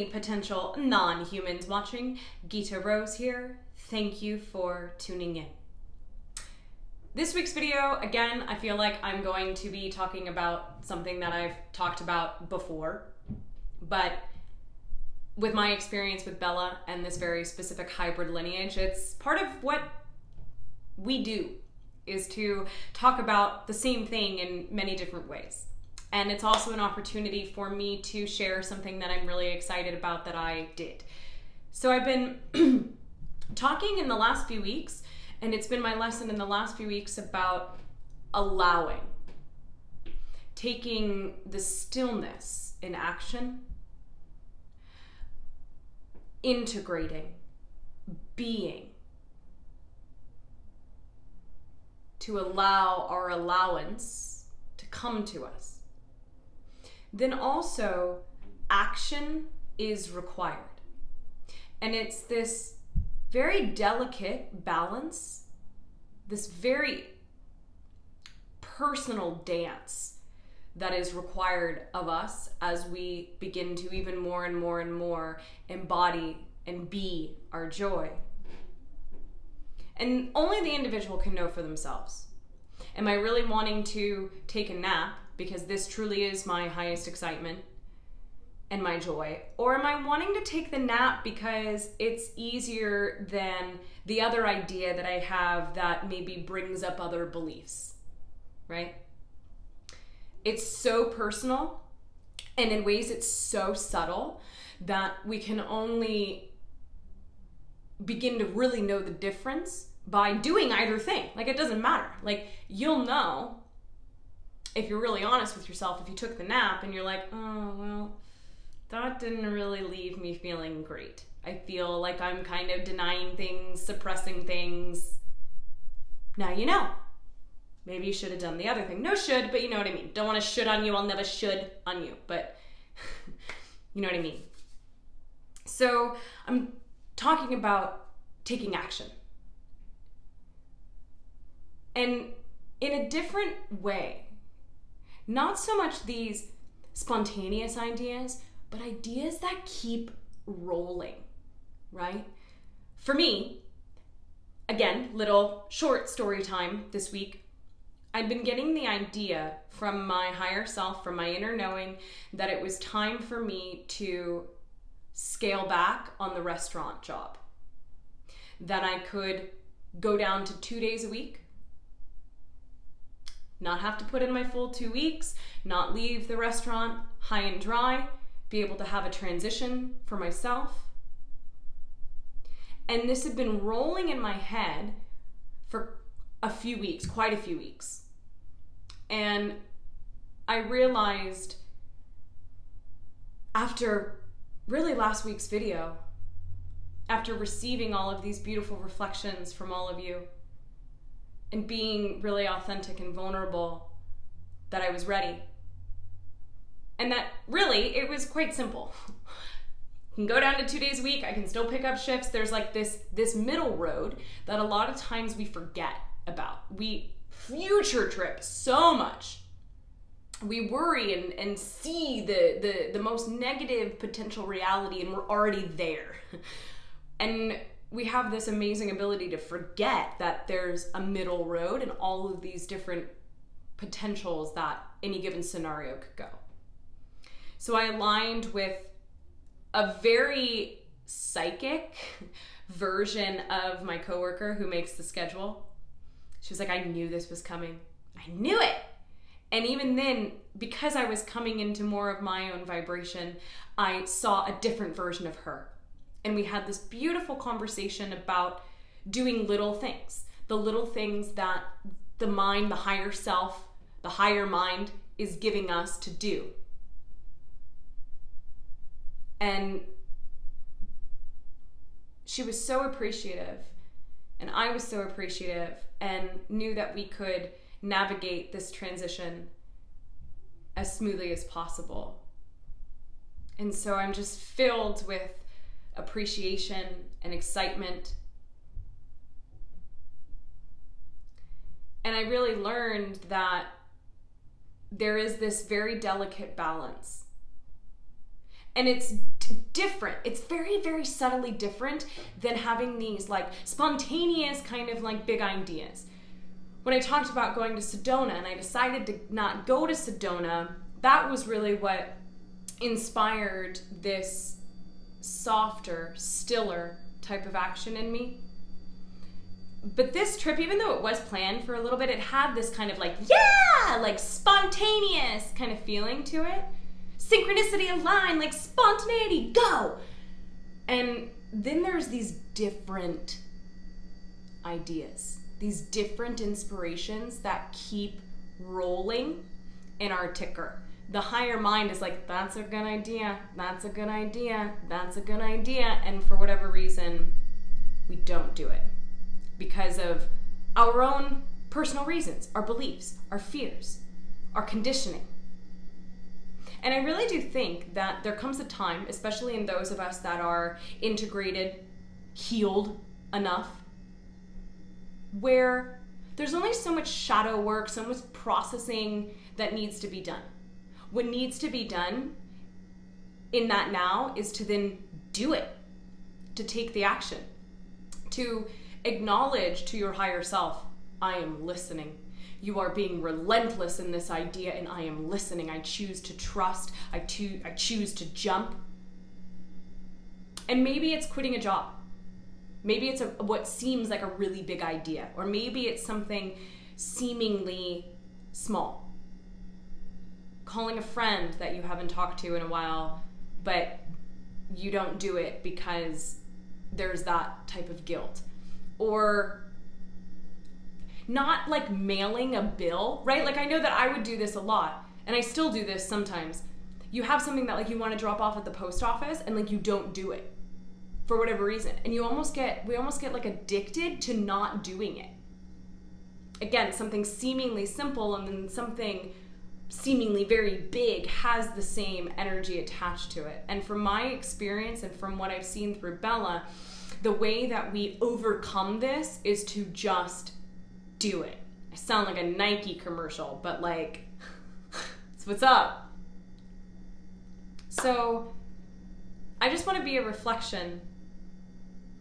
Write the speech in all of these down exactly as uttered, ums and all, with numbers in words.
any potential non-humans watching, Gita Rose here. Thank you for tuning in. This week's video, again, I feel like I'm going to be talking about something that I've talked about before, but with my experience with Bella and this very specific hybrid lineage, it's part of what we do is to talk about the same thing in many different ways. And it's also an opportunity for me to share something that I'm really excited about that I did. So I've been talking in the last few weeks, and it's been my lesson in the last few weeks about allowing, taking the stillness in action, integrating, being, to allow our allowance to come to us. Then also, action is required. And it's this very delicate balance, this very personal dance that is required of us as we begin to even more and more and more embody and be our joy. And only the individual can know for themselves. Am I really wanting to take a nap because this truly is my highest excitement and my joy? Or am I wanting to take the nap because it's easier than the other idea that I have that maybe brings up other beliefs, right? It's so personal, and in ways it's so subtle that we can only begin to really know the difference by doing either thing. Like, it doesn't matter. Like, you'll know if you're really honest with yourself, if you took the nap and you're like, oh, well, that didn't really leave me feeling great. I feel like I'm kind of denying things, suppressing things. Now you know. Maybe you should have done the other thing. No should, but you know what I mean. Don't want to should on you. I'll never should on you, but you know what I mean. So I'm talking about taking action. And in a different way, not so much these spontaneous ideas, but ideas that keep rolling, right? For me, again, little short story time this week, I'd been getting the idea from my higher self, from my inner knowing, that it was time for me to scale back on the restaurant job, that I could go down to two days a week, not have to put in my full two weeks, not leave the restaurant high and dry, be able to have a transition for myself. And this had been rolling in my head for a few weeks, quite a few weeks. And I realized after really last week's video, after receiving all of these beautiful reflections from all of you, and being really authentic and vulnerable, that I was ready. And that really, it was quite simple. I can go down to two days a week, I can still pick up shifts. There's like this, this middle road that a lot of times we forget about. We future trip so much. We worry and, and see the, the, the most negative potential reality, and we're already there. And we have this amazing ability to forget that there's a middle road and all of these different potentials that any given scenario could go. So I aligned with a very psychic version of my coworker who makes the schedule. She was like, I knew this was coming. I knew it. And even then, because I was coming into more of my own vibration, I saw a different version of her. And we had this beautiful conversation about doing little things, the little things that the mind, the higher self, the higher mind is giving us to do. And she was so appreciative, and I was so appreciative, and knew that we could navigate this transition as smoothly as possible. And so I'm just filled with appreciation and excitement. And I really learned that there is this very delicate balance. And it's different. It's very, very subtly different than having these like spontaneous kind of like big ideas. When I talked about going to Sedona and I decided to not go to Sedona, that was really what inspired this softer, stiller type of action in me. But this trip, even though it was planned for a little bit, it had this kind of like, yeah, like spontaneous kind of feeling to it. Synchronicity aligned, like spontaneity, go! And then there's these different ideas, these different inspirations that keep rolling in our ticker. The higher mind is like, that's a good idea, that's a good idea, that's a good idea, and for whatever reason, we don't do it because of our own personal reasons, our beliefs, our fears, our conditioning. And I really do think that there comes a time, especially in those of us that are integrated, healed enough, where there's only so much shadow work, so much processing that needs to be done. What needs to be done in that now is to then do it, to take the action, to acknowledge to your higher self, I am listening. You are being relentless in this idea, and I am listening. I choose to trust. I, choo- I choose to jump. And maybe it's quitting a job. Maybe it's a, what seems like a really big idea, or maybe it's something seemingly small. Calling a friend that you haven't talked to in a while, but you don't do it because there's that type of guilt. Or not like mailing a bill, right? Like I know that I would do this a lot, and I still do this sometimes. You have something that like you want to drop off at the post office, and like you don't do it for whatever reason. And you almost get, we almost get like addicted to not doing it. Again, something seemingly simple and then something seemingly very big has the same energy attached to it. And from my experience and from what I've seen through Bella, the way that we overcome this is to just do it. I sound like a Nike commercial, but like, that's what's up. So I just want to be a reflection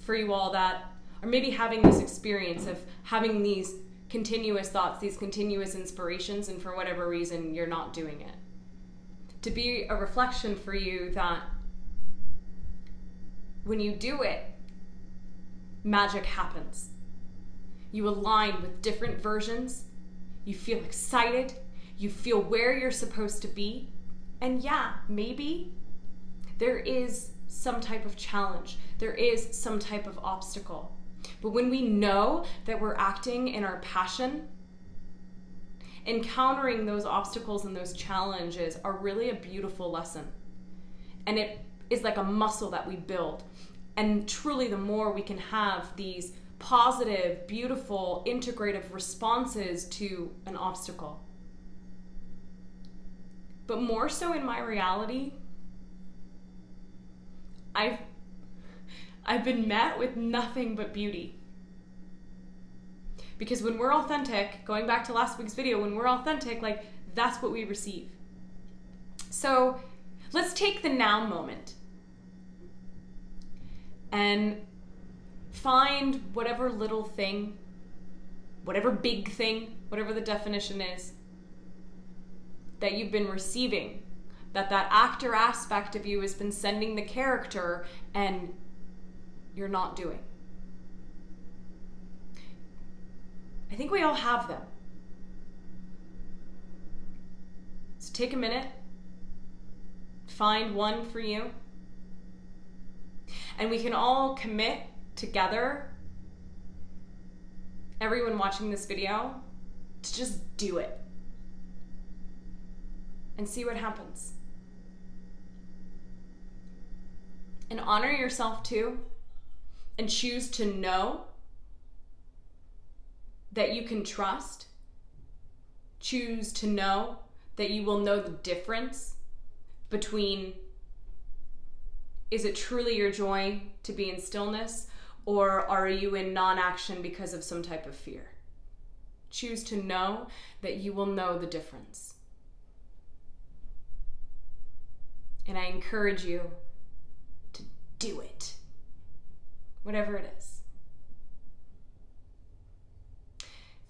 for you all that are maybe having this experience of having these continuous thoughts, these continuous inspirations, and for whatever reason, you're not doing it. To be a reflection for you that when you do it, magic happens. You align with different versions, you feel excited, you feel where you're supposed to be, and yeah, maybe there is some type of challenge, there is some type of obstacle. But when we know that we're acting in our passion, encountering those obstacles and those challenges are really a beautiful lesson. And it is like a muscle that we build. And truly, the more we can have these positive, beautiful, integrative responses to an obstacle. But more so in my reality, I've, I've been met with nothing but beauty. Because when we're authentic, going back to last week's video, when we're authentic, like that's what we receive. So let's take the now moment and find whatever little thing, whatever big thing, whatever the definition is, that you've been receiving, that that actor aspect of you has been sending the character and you're not doing. I think we all have them. So take a minute, find one for you, and we can all commit together, everyone watching this video, to just do it and see what happens. And honor yourself too, and choose to know that you can trust. Choose to know that you will know the difference between, is it truly your joy to be in stillness, or are you in non-action because of some type of fear? Choose to know that you will know the difference. And I encourage you to do it, whatever it is.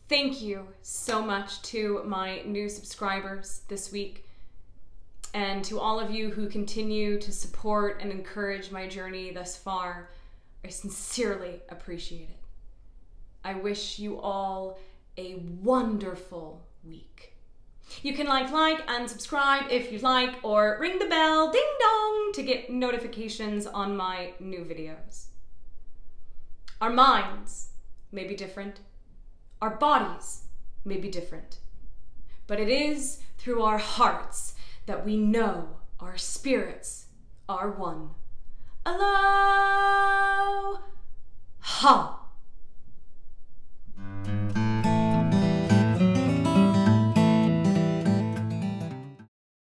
Thank you so much to my new subscribers this week and to all of you who continue to support and encourage my journey thus far. I sincerely appreciate it. I wish you all a wonderful week. You can like, like, and subscribe if you like, or ring the bell, ding dong, to get notifications on my new videos. Our minds may be different. Our bodies may be different, but it is through our hearts that we know our spirits are one. Aloha!